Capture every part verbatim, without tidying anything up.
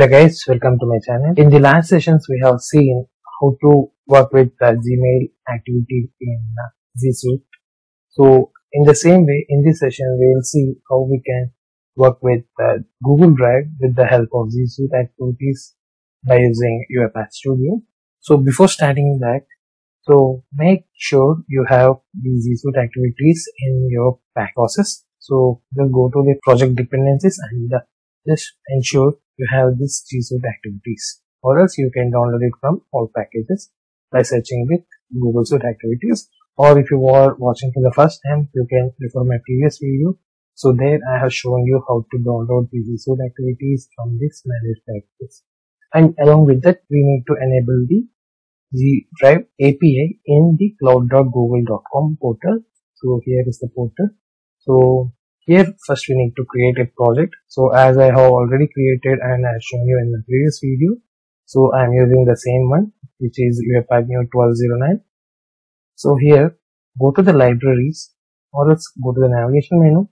Hello guys, welcome to my channel. In the last sessions we have seen how to work with the Gmail activity in G Suite. So in the same way, in this session we will see how we can work with uh, Google Drive with the help of G Suite activities by using UiPath Studio. So before starting that, so make sure you have the G Suite activities in your pack process. So just go to the project dependencies and uh, just ensure you have this G Suite activities, or else you can download it from all packages by searching with Google Suite activities. Or if you are watching for the first time, you can refer my previous video. So there I have shown you how to download the G Suite activities from this managed packages. And along with that, we need to enable the G Drive A P I in the cloud dot google dot com portal. So here is the portal. So here first we need to create a project. So as I have already created and I have shown you in the previous video, so I am using the same one, which is UiPath New twelve oh nine. So here go to the libraries, or let's go to the navigation menu.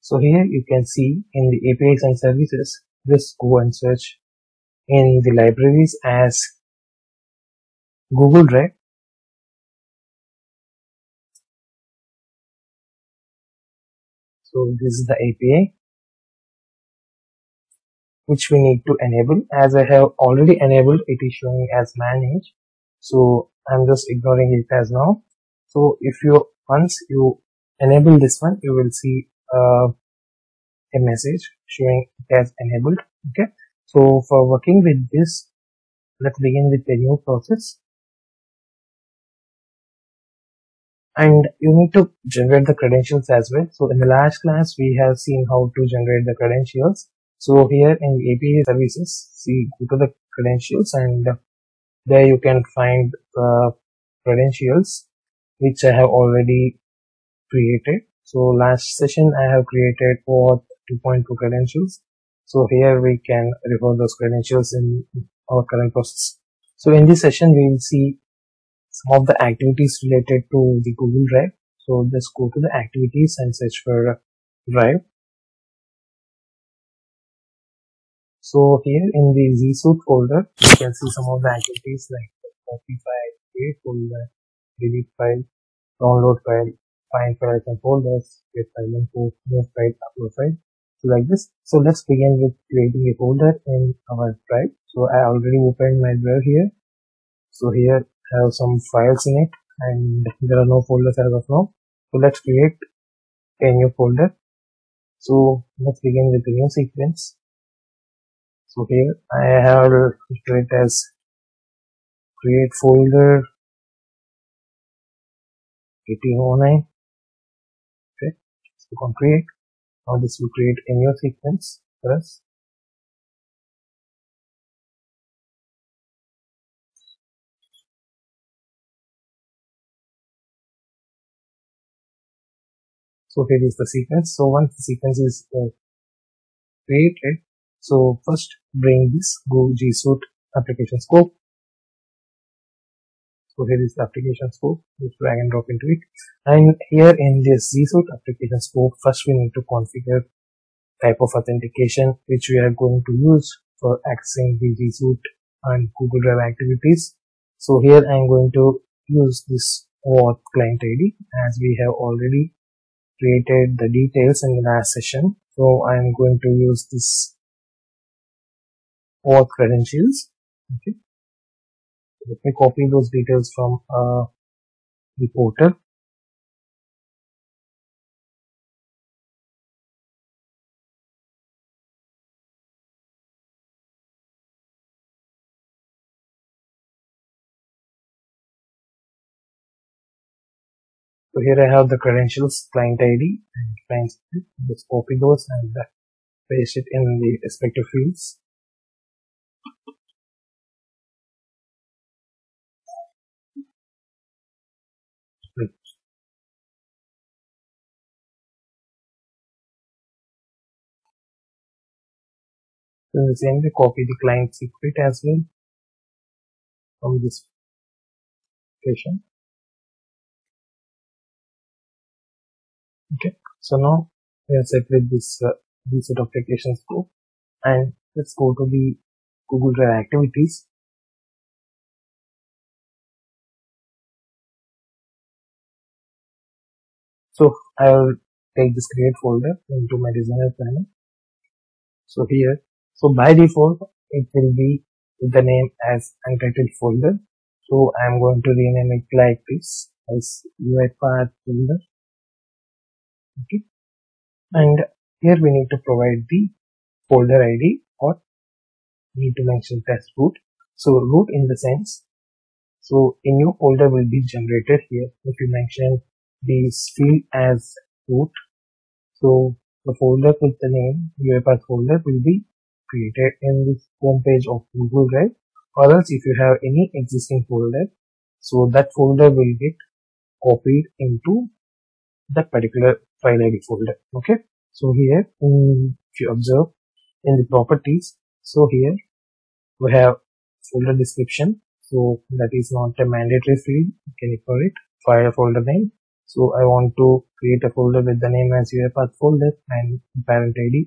So here you can see in the A P Is and services, just go and search in the libraries as Google Drive. So this is the A P I which we need to enable. As I have already enabled, it is showing as managed, so I'm just ignoring it as now. So if you once you enable this one, you will see uh, a message showing it as enabled. Okay, so for working with this, let's begin with the new process. And you need to generate the credentials as well. So in the last class, we have seen how to generate the credentials. So here in the A P I services, see, go to the credentials and there you can find the credentials which I have already created. So last session I have created OAuth two point two credentials. So here we can refer those credentials in our current process. So in this session, we will see some of the activities related to the Google Drive. So just go to the activities and search for Drive. So here in the G Suite folder, you can see some of the activities like copy file, create folder, delete file, download file, find files and folders, get file info, move file, upload file. So like this. So let's begin with creating a folder in our Drive. So I already opened my Drive here. So here have some files in it and there are no folders as of now. So let's create a new folder. So let's begin with a new sequence. So here I have created as create folder eighteen oh nine. Okay, let's click on create. Now this will create a new sequence for us. So here is the sequence. So once the sequence is uh, created, so first bring this Google G Suite application scope. So here is the application scope, just drag and drop into it. And here in this G Suite application scope, first we need to configure type of authentication which we are going to use for accessing the G Suite and Google Drive activities. So here I am going to use this OAuth client I D, as we have already created the details in the last session. So I am going to use this OAuth credentials. Okay, let me copy those details from uh, the portal. So here I have the credentials, client I D and client I D. Just copy those and paste it in the respective fields. Right. So the same way, copy the client secret as well from this station. Okay, so now we have separate this uh, G Suite application scope and let's go to the Google Drive activities. So I will take this create folder into my designer panel. So here, so by default it will be with the name as untitled folder. So I am going to rename it like this as UiPath folder. Okay, and here we need to provide the folder I D, or we need to mention it as root. So root in the sense, so a new folder will be generated here if you mention this field as root. So the folder with the name UiPath folder will be created in this home page of Google Drive, or else if you have any existing folder, so that folder will get copied into that particular file I D folder. Okay, so here um, if you observe in the properties, so here we have folder description, so that is not a mandatory field, you can ignore it. File folder name, so I want to create a folder with the name as UiPath folder and parent I D.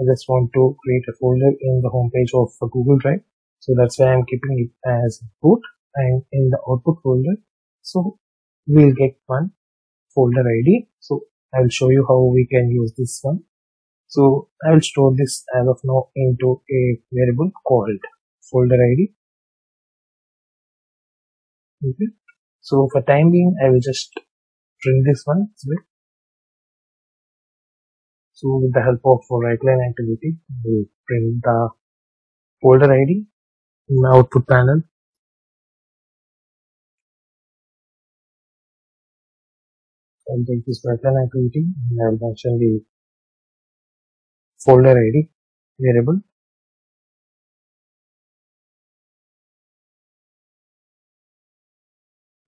I just want to create a folder in the home page of Google Drive, so that's why I'm keeping it as root. And in the output folder, so we'll get one folder I D. So I'll show you how we can use this one. So I will store this as of now into a variable called folder I D. Okay. So for time being, I will just print this one. So with the help of right line activity, we'll print the folder I D in the output panel. I'll take this right line activity and I'll mention the folder I D variable.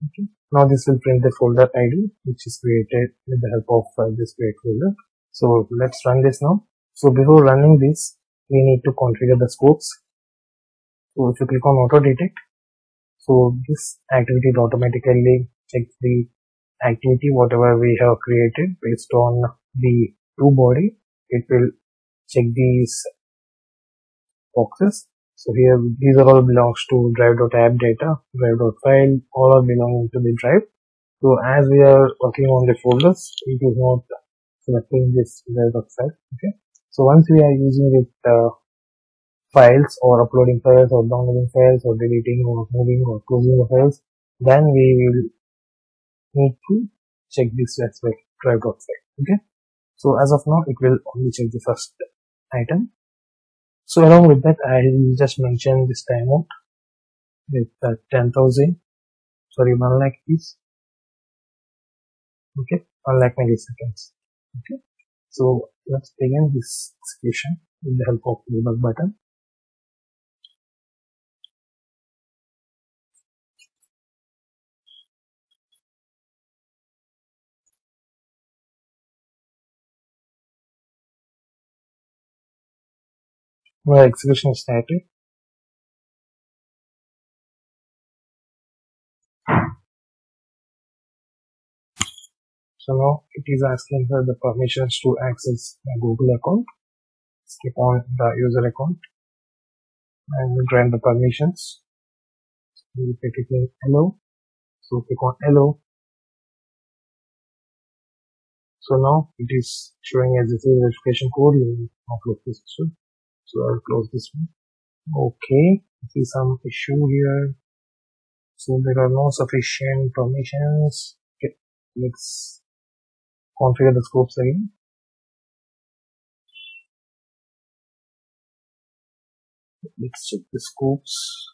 Okay. Now this will print the folder I D which is created with the help of uh, this create folder. So let's run this now. So before running this, we need to configure the scopes. So if you click on auto detect, so this activity will automatically check the activity whatever we have created based on the to body. It will check these boxes. So here these are all belongs to drive.app data, drive.file, all are belonging to the drive. So as we are working on the folders, it is not selecting this drive.file. Okay. So once we are using it uh, files or uploading files or downloading files or deleting or moving or closing the files, then we will need to check this as well, drive.file. Okay. So as of now, it will only check the first item. So along with that, I will just mention this timeout with uh, ten thousand, sorry, one lakh is, okay, one lakh milliseconds. Okay. So let's begin this execution with the help of the debug button. My execution is started. So now it is asking for the permissions to access my Google account. Let's click on the user account and grant the permissions. So we click on hello. So click on hello. So now it is showing as this is a verification code. You will upload this issue. So I'll close this one. Okay, I see some issue here. So there are no sufficient permissions. Okay, let's configure the scopes again. Let's check the scopes.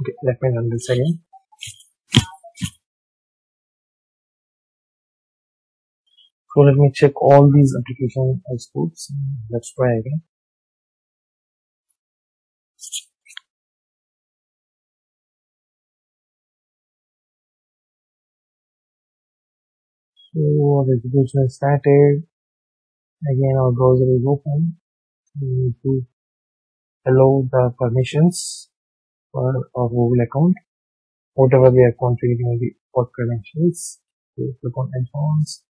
Okay, let me run this again. So let me check all these application scopes. Let's try again. So the execution is started. Again, our browser is open. We need to allow the permissions for our Google account. whatever we are configuring the port credentials. So click on Advanced,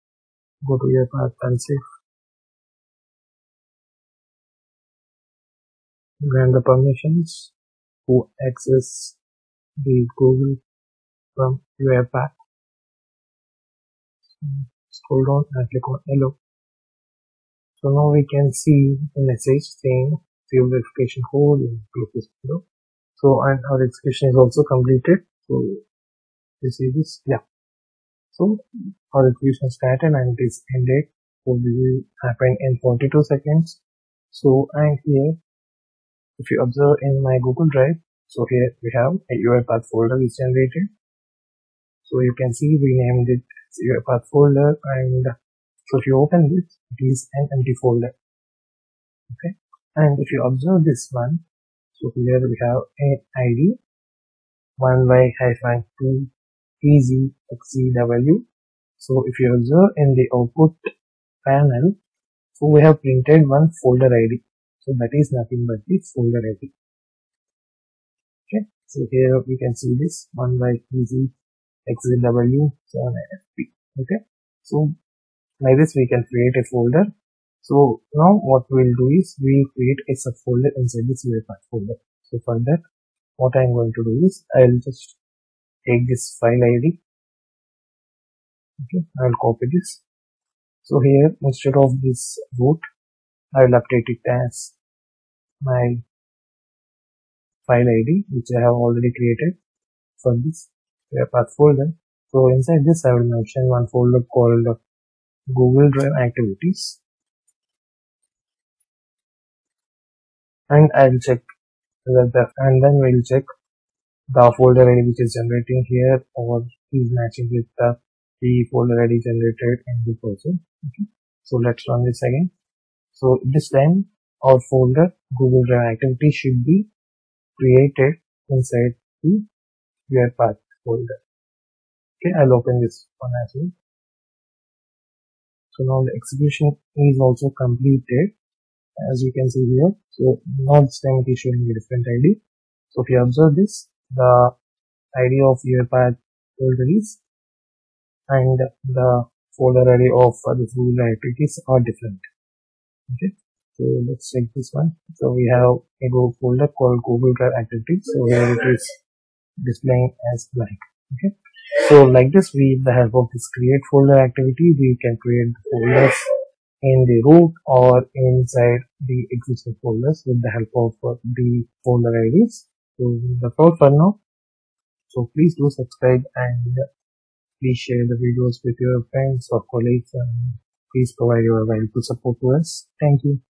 go to UiPath config, grant the permissions to access the Google from UiPath. Scroll down and click on Hello. So now we can see the message saying save verification code and click this below. So and our verification is also completed. So you see this, yeah. So our verification started and it is ended. So this will happen in forty-two seconds. So and here, if you observe in my Google Drive, so here we have a UiPath folder is generated. So you can see we named it as UiPath folder, and so if you open this, it is an empty folder. Okay, and if you observe this one, so here we have an I D one by hyphen two E Z X E W. So if you observe in the output panel, so we have printed one folder I D. So that is nothing but the folder I D. Okay, so here we can see this one by E Z X E W seven F P. Okay, so like this we can create a folder. So now what we'll do is we'll create a subfolder inside this UiPath folder. So for that, what I'm going to do is I'll just take this file I D. Okay, I'll copy this. So here instead of this root, I will update it as my file I D, which I have already created for this UiPath folder. So inside this, I will mention one folder called Google Drive activities, and I'll check that the, and then we'll check the folder I D which is generating here or is matching with the, the folder I D generated in the person. Okay. So let's run this again. So this time our folder Google Drive activity should be created inside the UiPath folder. Okay, I'll open this one as well. So now the execution is also completed, as you can see here. So now this time it is showing a different I D. So if you observe this, the I D of UiPath folder is, and the folder I D of the Google Drive activities are different. Okay, so let's check this one. So we have a Google folder called Google Drive activities. So here it is displaying as blank. Okay, so like this, with the help of this create folder activity, we can create the folders in the root or inside the existing folders with the help of the folder I Ds. So that's all for now. So please do subscribe and please share the videos with your friends or colleagues, and please provide your valuable support to us. Thank you.